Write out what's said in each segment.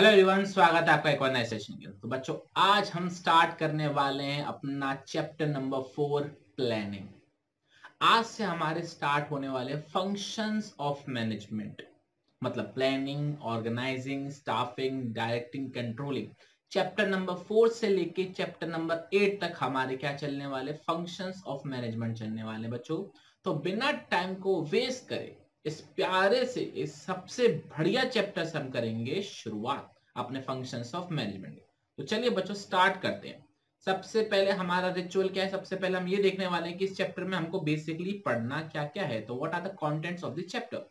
Hello everyone, स्वागत है आपका एक और नए सेशन के। तो बच्चों, आज हम स्टार्ट करने वाले हैं अपना चैप्टर नंबर 4 प्लानिंग। आज से हमारे स्टार्ट होने वाले फंक्शंस ऑफ मैनेजमेंट, मतलब planning, organising, staffing, directing, controlling. Chapter number 4 से लेके चैप्टर नंबर 8 तक हमारे क्या चलने वाले, फंक्शंस ऑफ मैनेजमेंट चलने वाले बच्चों। तो बिना टाइम को वेस्ट करे इस प्यारे से इस सबसे बढ़िया चैप्टर से हम करेंगे शुरुआत अपने फंक्शंस ऑफ मैनेजमेंट। तो चलिए बच्चों स्टार्ट करते हैं। सबसे पहले हमारा रिचुअल क्या है, सबसे पहले हम ये देखने वाले हैं कि इस चैप्टर में हमको बेसिकली पढ़ना क्या क्या है। तो what are the contents of the chapter.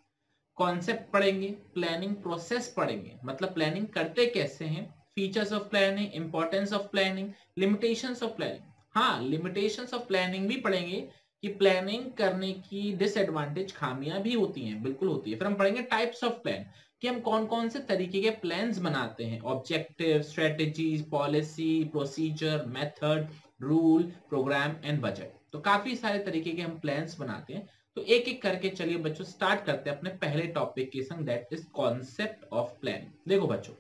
Concept पढ़ेंगे, प्लानिंग प्रोसेस पढ़ेंगे, मतलब प्लानिंग करते कैसे हैं, features of planning, importance of planning, limitations of planning. हाँ, लिमिटेशंस ऑफ प्लानिंग भी पढ़ेंगे कि प्लानिंग करने की डिसएडवांटेज, खामियां भी होती हैं, बिल्कुल होती है। फिर हम पढ़ेंगे टाइप्स ऑफ प्लान, कि हम कौन कौन से तरीके के प्लान्स बनाते हैं, objective, strategies, policy, procedure, method, rule, programme and budget. तो काफी सारे तरीके के हम प्लान्स बनाते हैं। तो एक एक करके चलिए बच्चों स्टार्ट करते हैं अपने पहले टॉपिक के संग, that is concept of planning. देखो बच्चों,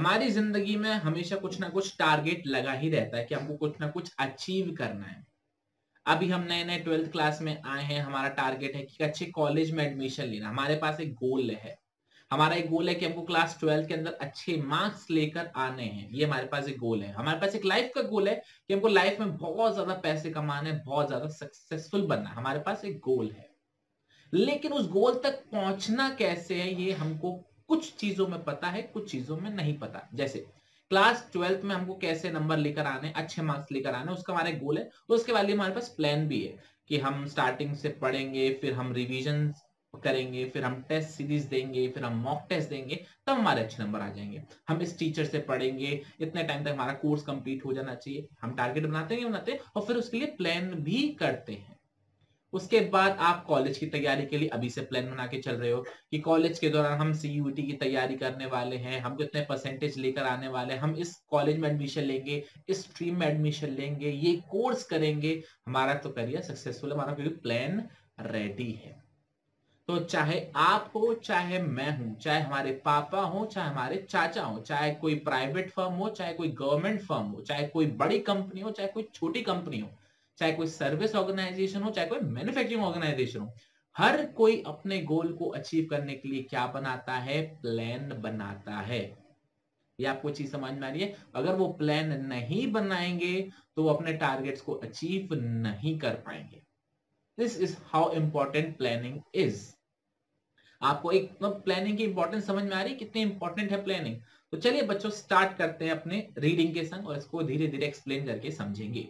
हमारी जिंदगी में हमेशा कुछ ना कुछ टारगेट लगा ही रहता है कि हमको कुछ ना कुछ अचीव करना है। अभी हम नए नए 12th क्लास में आए हैं, हमारा टारगेट है कि अच्छे कॉलेज में एडमिशन लेना। हमारे पास एक गोल है, हमारा एक गोल है कि हमको क्लास 12 के अंदर अच्छे मार्क्स लेकर आने हैं, ये हमारे पास एक गोल है। हमारे पास एक लाइफ का गोल है कि हमको लाइफ में बहुत ज्यादा पैसे कमाने, बहुत ज्यादा सक्सेसफुल बनना है। हमारे पास एक गोल है, लेकिन उस गोल तक पहुंचना कैसे है ये हमको कुछ चीजों में पता है, कुछ चीजों में नहीं पता। जैसे क्लास 12th में हमको कैसे नंबर लेकर आने, अच्छे मार्क्स लेकर आने, उसका हमारा गोल है। उसके बाद हमारे पास प्लान भी है कि हम स्टार्टिंग से पढ़ेंगे, फिर हम रिवीजन करेंगे, फिर हम टेस्ट सीरीज देंगे, फिर हम मॉक टेस्ट देंगे, तब हमारे अच्छे नंबर आ जाएंगे। हम इस टीचर से पढ़ेंगे, इतने टाइम तक हमारा कोर्स कंप्लीट हो जाना चाहिए। हम टारगेट बनाते नहीं बनाते, और फिर उसके लिए प्लान भी करते हैं। उसके बाद आप कॉलेज की तैयारी के लिए अभी से प्लान बना के चल रहे हो कि कॉलेज के दौरान हम CUET की तैयारी करने वाले हैं, हम कितने परसेंटेज लेकर आने वाले हैं, हम इस कॉलेज में एडमिशन लेंगे, इस स्ट्रीम में एडमिशन लेंगे, ये कोर्स करेंगे, हमारा तो करियर सक्सेसफुल, हमारा कोई प्लान रेडी है। तो चाहे आप हो, चाहे मैं हूँ, चाहे हमारे पापा हो, चाहे हमारे चाचा हो, चाहे कोई प्राइवेट फर्म हो, चाहे कोई गवर्नमेंट फर्म हो, चाहे कोई बड़ी कंपनी हो, चाहे कोई छोटी कंपनी हो, चाहे कोई सर्विस ऑर्गेनाइजेशन हो, चाहे कोई मैन्युफैक्चरिंग ऑर्गेनाइजेशन हो, हर कोई अपने गोल को अचीव करने के लिए क्या बनाता है, प्लान बनाता है। ये आपको चीज समझ में आ रही है। अगर वो प्लान नहीं बनाएंगे तो वो अपने टारगेट्स को अचीव नहीं कर पाएंगे। This is how important planning is. आपको एक प्लानिंग की इंपॉर्टेंस समझ में आ रही है, कितनी इंपॉर्टेंट है प्लानिंग। तो चलिए बच्चों स्टार्ट करते हैं अपने रीडिंग के संग, और इसको धीरे धीरे एक्सप्लेन करके समझेंगे।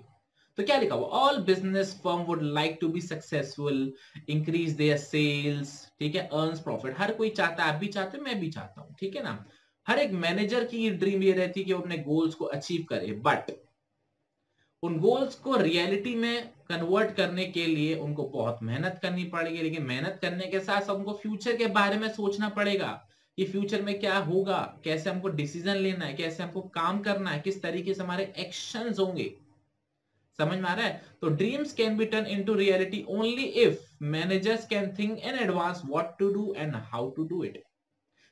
तो क्या लिखा हुआ, all business firm would like to be successful, increase their sales, ठीक है, अर्न्स प्रॉफिट। हर कोई चाहता है, आप भी चाहते हैं, मैं भी चाहता हूं, ठीक है ना। हर एक मैनेजर की ड्रीम ये रहती है कि वो अपने गोल्स को अचीव करे, बट उन गोल्स को रियलिटी में कन्वर्ट करने के लिए उनको बहुत मेहनत करनी पड़ेगी। लेकिन मेहनत करने के साथ साथ उनको फ्यूचर के बारे में सोचना पड़ेगा कि फ्यूचर में क्या होगा, कैसे हमको डिसीजन लेना है, कैसे हमको काम करना है, किस तरीके से हमारे एक्शंस होंगे। समझ में आ रहा है। तो dreams can be turn into reality only if managers can think in advance what to do and how to do it.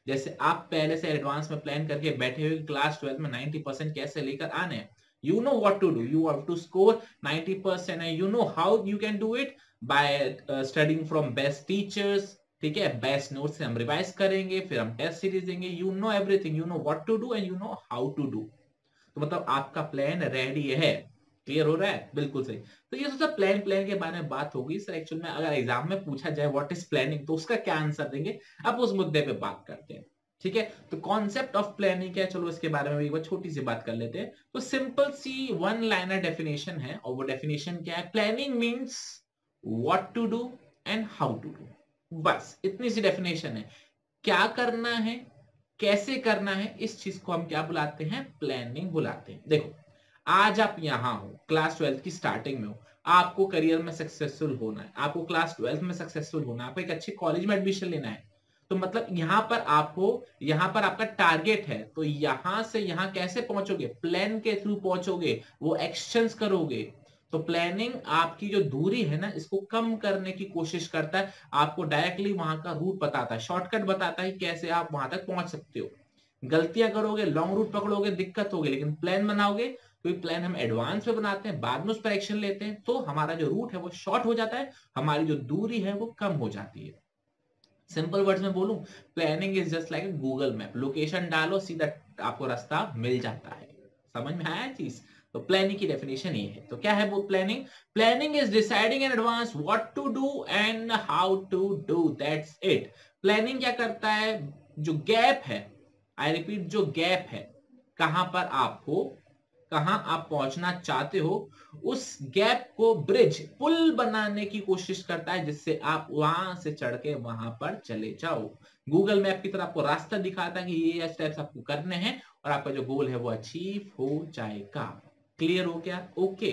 जैसे आप पहले से एडवांस में प्लान करके बैठे हुए क्लास 12 में 90% कैसे लेकर आने हैं, you know what to do, you have to score 90% and you know how you can do it by studying from best teachers, ठीक है। बेस्ट नोट से हम रिवाइज करेंगे, फिर हम टेस्ट सीरीज देंगे, you know everything, you know what to do and you know how to do. तो मतलब आपका प्लान रेडी है। क्लियर हो रहा है, बिल्कुल सही। तो ये सब प्लान के बारे में बात होगी सर। एक्चुअल में अगर एग्जाम में पूछा जाए व्हाट इज प्लानिंग, तो उसका क्या आंसर देंगे, अब उस मुद्दे पे बात करते हैं, ठीक है। तो कॉन्सेप्ट ऑफ प्लानिंग क्या है, चलो इसके बारे में एक बार छोटी सी बात कर लेते हैं। तो सिंपल सी 1 लाइनर डेफिनेशन है, और वो डेफिनेशन क्या है, planning means what to do and how to do. बस इतनी सी डेफिनेशन है। क्या करना है, कैसे करना है, इस चीज को हम क्या बुलाते हैं, प्लानिंग बुलाते हैं। देखो, आज आप यहाँ हो, क्लास 12 की स्टार्टिंग में हो, आपको करियर में सक्सेसफुल होना है, आपको क्लास 12 में सक्सेसफुल होना है, आपको एक अच्छे कॉलेज में एडमिशन लेना है। तो मतलब यहाँ पर आपको, यहाँ पर आपका टारगेट है, तो यहाँ से यहाँ कैसे पहुंचोगे, प्लान के थ्रू पहुंचोगे, वो एक्शंस करोगे। तो प्लानिंग आपकी जो दूरी है ना, इसको कम करने की कोशिश करता है, आपको डायरेक्टली वहां का रूट बताता है, शॉर्टकट बताता है कैसे आप वहां तक पहुंच सकते हो। गलतियां करोगे, लॉन्ग रूट पकड़ोगे, दिक्कत होगी, लेकिन प्लान बनाओगे तो प्लान हम एडवांस में बनाते हैं, बाद में उस पर एक्शन लेते हैं, तो हमारा जो रूट है वो शॉर्ट हो जाता है, हमारी जो दूरी है वो कम हो जाती है। सिंपल वर्ड्स में बोलूं, planning is just like Google map, location डालो सीधा आपको रास्ता मिल जाता है। समझ में आया चीज? तो प्लानिंग की डेफिनेशन ये है। तो क्या है वो planning? Planning is deciding in advance what to do and how to do, that's it. Planning क्या करता है, जो गैप है, आई रिपीट, जो गैप है, कहां आप पहुंचना चाहते हो, उस गैप को ब्रिज, पुल बनाने की कोशिश करता है, जिससे आप वहां से चढ़ के वहां पर चले जाओ। गूगल मैप की तरह आपको रास्ता दिखाता है कि ये स्टेप्स आपको करने हैं और आपका जो गोल है वो अचीव हो जाएगा। क्लियर हो गया? ओके,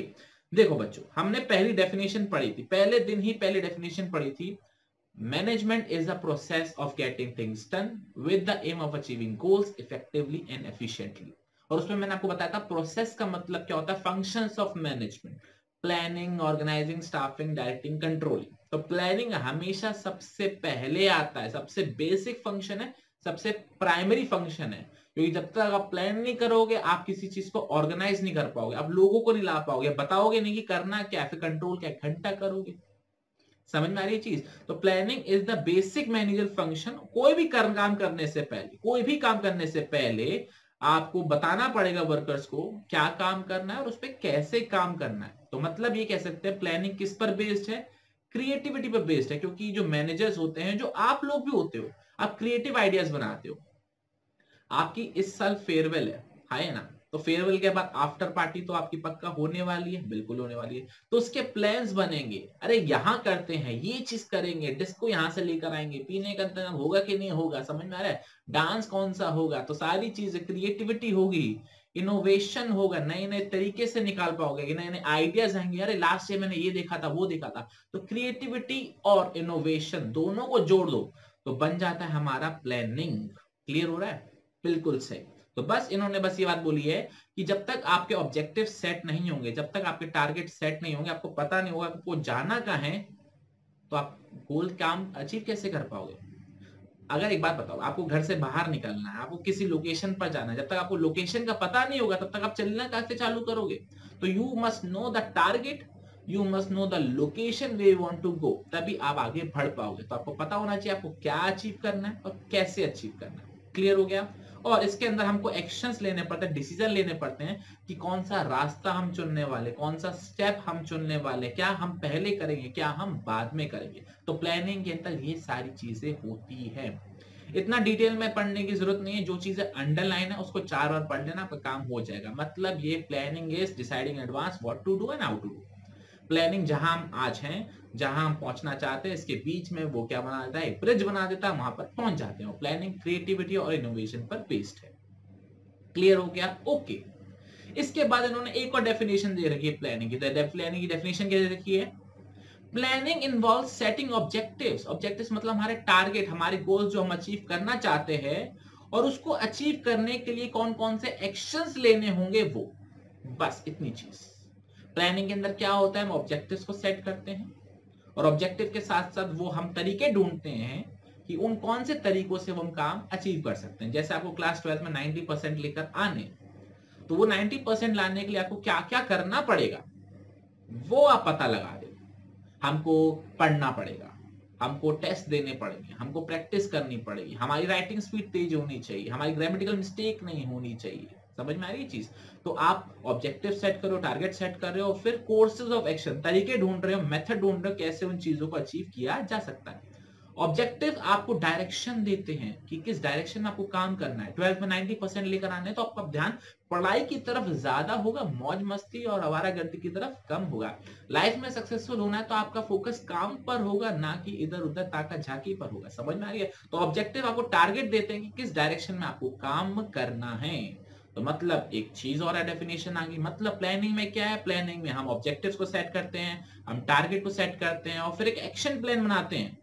देखो बच्चों, हमने पहली डेफिनेशन पढ़ी थी, पहले दिन ही पहली डेफिनेशन पढ़ी थी, management is the process of getting things done with the aim of achieving goals effectively and efficiently. और उसमें मैंने आपको बताया था प्रोसेस का मतलब क्या होता है, functions of management, planning, organising, staffing, directing, controlling. तो प्लानिंग हमेशा सबसे पहले आता है, सबसे बेसिक फंक्शन है, सबसे प्राइमरी फंक्शन है, क्योंकि जब तक आप प्लान नहीं करोगे आप किसी चीज को ऑर्गेनाइज नहीं कर पाओगे, आप लोगों को नहीं ला पाओगे, बताओगे नहीं कि करना क्या, फिर कंट्रोल क्या घंटा करोगे। समझ में आ रही है चीज? तो planning is the basic manager function. कोई भी काम करने से पहले, आपको बताना पड़ेगा वर्कर्स को क्या काम करना है और उस पर कैसे काम करना है। तो मतलब ये कह सकते हैं प्लानिंग किस पर बेस्ड है, क्रिएटिविटी पर बेस्ड है, क्योंकि जो मैनेजर्स होते हैं, जो आप लोग भी होते हो, आप क्रिएटिव आइडियाज बनाते हो। आपकी इस साल फेयरवेल है ना, तो फेयरवेल के बाद आफ्टर पार्टी तो आपकी पक्का होने वाली है, बिल्कुल होने वाली है, तो उसके प्लान्स बनेंगे, अरे यहाँ करते हैं, ये चीज करेंगे, डिस्को यहाँ से लेकर आएंगे, पीने का इंतजाम होगा कि नहीं होगा, समझ में आ रहा है, डांस कौन सा होगा, तो सारी चीजें, क्रिएटिविटी होगी, इनोवेशन होगा, नए नए तरीके से निकाल पाओगे, नए नए आइडियाज आएंगे, अरे लास्ट ईयर मैंने ये देखा था, वो देखा था, तो क्रिएटिविटी और इनोवेशन दोनों को जोड़ दो तो बन जाता है हमारा प्लानिंग। क्लियर हो रहा है? बिल्कुल सही। तो बस इन्होंने बस ये बात बोली है कि जब तक आपके ऑब्जेक्टिव सेट नहीं होंगे, जब तक आपके टारगेट सेट नहीं होंगे, आपको पता नहीं होगा आपको जाना कहाँ है, तो आप गोल काम अचीव कैसे कर पाओगे। अगर एक बात बताओ, आपको घर से बाहर निकलना है, आपको किसी लोकेशन पर जाना है, जब तक आपको लोकेशन का पता नहीं होगा तब तक आप चलना कहाँ से चालू करोगे। तो you must know the target, you must know the location way you want to go, तभी आप आगे बढ़ पाओगे। तो आपको पता होना चाहिए आपको क्या अचीव करना है और कैसे अचीव करना है। क्लियर हो गया? और इसके अंदर हमको एक्शंस लेने पड़ते हैं, डिसीजन लेने पड़ते हैं कि कौन सा रास्ता हम चुनने वाले, कौन सा स्टेप हम चुनने वाले, क्या हम पहले करेंगे, क्या हम बाद में करेंगे। तो प्लानिंग के अंदर ये सारी चीजें होती है। इतना डिटेल में पढ़ने की जरूरत नहीं है, जो चीजें अंडरलाइन है उसको 4 बार पढ़ लेना, आपका काम हो जाएगा। मतलब ये planning is deciding in advance what to do and how to do. Planning जहां हम आज हैं, जहां हम पहुंचना चाहते हैं, इसके बीच में वो क्या बना देता है, ब्रिज बना देता है, वहां पर पहुंच जाते हैं। प्लानिंग क्रिएटिविटी और इनोवेशन पर बेस्ड है। क्लियर हो गया? ओके, इसके बाद इन्होंने एक और डेफिनेशन दे रखी है प्लानिंग की। प्लानिंग की डेफिनेशन क्या दे रखी है? Planning involve setting objectives. Objectives मतलब हमारे टारगेट, हमारे गोल्स जो हम अचीव करना चाहते हैं, और उसको अचीव करने के लिए कौन कौन से एक्शंस लेने होंगे वो, बस इतनी चीज। प्लानिंग के अंदर क्या होता है, हम ऑब्जेक्टिव्स को सेट करते हैं और ऑब्जेक्टिव के साथ साथ वो हम तरीके ढूंढते हैं कि उन कौन से तरीकों से हम काम अचीव कर सकते हैं। जैसे आपको क्लास 12 में 90% लेकर आने, तो वो 90% लाने के लिए आपको क्या क्या करना पड़ेगा वो आप पता लगा दे। हमको पढ़ना पड़ेगा, हमको टेस्ट देने पड़ेंगे, हमको प्रैक्टिस करनी पड़ेगी, हमारी राइटिंग स्पीड तेज होनी चाहिए, हमारी ग्रामेटिकल मिस्टेक नहीं होनी चाहिए। समझ में आ रही चीज? तो आप ऑब्जेक्टिव सेट करो, टारगेट सेट कर रहे हो, फिर कोर्सेज ऑफ एक्शन, तरीके ढूंढ रहे हो, मेथड ढूंढ रहे हो, कैसे उन चीजों को अचीव किया जा सकता है। ऑब्जेक्टिव आपको डायरेक्शन देते हैं कि किस डायरेक्शन में आपको काम करना है। 12 में 90% लेकर आने, तो आपका ध्यान पढ़ाई की तरफ ज्यादा होगा, मौज मस्ती और आवारागर्दी की तरफ कम होगा। लाइफ में सक्सेसफुल होना है तो आपका फोकस काम पर होगा, ना कि इधर उधर ताका झाकी पर होगा। समझ में आ रही है? तो ऑब्जेक्टिव आपको टारगेट देते हैं कि किस डायरेक्शन में आपको काम करना है। तो मतलब एक चीज और है, डेफिनेशन आ गई। मतलब प्लानिंग में क्या है, प्लानिंग में हम ऑब्जेक्टिव्स को सेट करते हैं, हम टारगेट को सेट करते हैं और फिर एक एक्शन प्लान बनाते हैं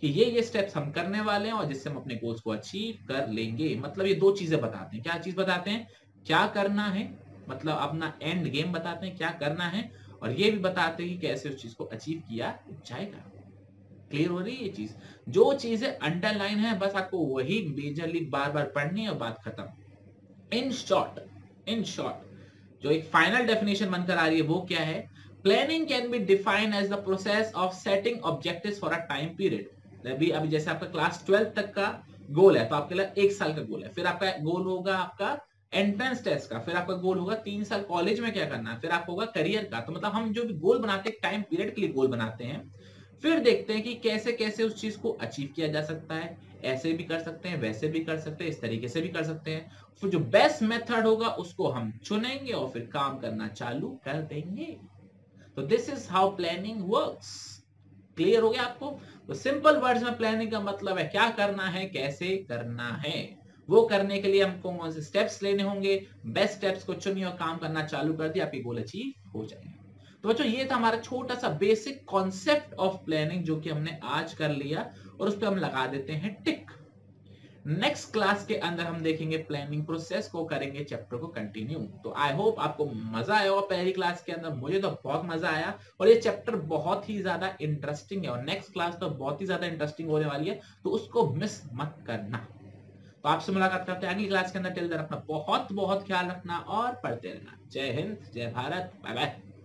कि ये स्टेप्स हम करने वाले हैं और जिससे हम अपने गोल्स को अचीव कर लेंगे। मतलब ये दो चीजें बताते हैं। क्या चीज बताते हैं? क्या करना है, मतलब अपना एंड गेम बताते हैं क्या करना है, और ये भी बताते हैं कि कैसे उस चीज को अचीव किया जाएगा। क्लियर हो रही है ये चीज। जो चीजें अंडरलाइन है बस आपको वही मेजरली बार बार पढ़नी है और बात खत्म। इन शॉर्ट जो एक फाइनल डेफिनेशन बनकर आ रही है वो क्या है? Planning can be defined as the process of setting objectives for a time period. अभी जैसे आपका क्लास 12 तक का गोल है तो आपके लिए 1 साल का गोल है, फिर आपका गोल होगा आपका एंट्रेंस टेस्ट का, फिर आपका गोल होगा 3 साल कॉलेज में क्या करना है, फिर आपका होगा करियर का। तो मतलब हम जो भी गोल बनाते हैं टाइम पीरियड के लिए गोल बनाते हैं, फिर देखते हैं कि कैसे कैसे उस चीज को अचीव किया जा सकता है। ऐसे भी कर सकते हैं, वैसे भी कर सकते हैं, इस तरीके से भी कर सकते हैं। फिर जो बेस्ट मेथड होगा उसको हम चुनेंगे और फिर काम करना चालू कर देंगे। तो this is how planning works. Clear हो गया आपको? तो सिंपल वर्ड्स में प्लानिंग का मतलब है क्या करना है, कैसे करना है। वो करने के लिए हमको कौन से स्टेप्स लेने होंगे, बेस्ट स्टेप्स को चुनिए और काम करना चालू कर दिया, आपके गोल अचीव हो जाएंगे। तो बच्चों ये था हमारा छोटा सा बेसिक कॉन्सेप्ट ऑफ प्लानिंग जो कि हमने आज कर लिया और उस पर हम लगा देते हैं टिक। नेक्स्ट क्लास के अंदर हम देखेंगे प्लानिंग प्रोसेस को, करेंगे चैप्टर को कंटिन्यू। तो आई होप आपको मजा आया होगा पहली क्लास के अंदर, मुझे तो बहुत मजा आया और ये चैप्टर बहुत ही ज्यादा इंटरेस्टिंग है और नेक्स्ट क्लास तो बहुत ही ज्यादा इंटरेस्टिंग होने वाली है, तो उसको मिस मत करना। तो आपसे मुलाकात करते हैं अगली क्लास के अंदर। टिल देन अपना बहुत बहुत ख्याल रखना और पढ़ते रहना। जय हिंद, जय भारत, बाय बाय।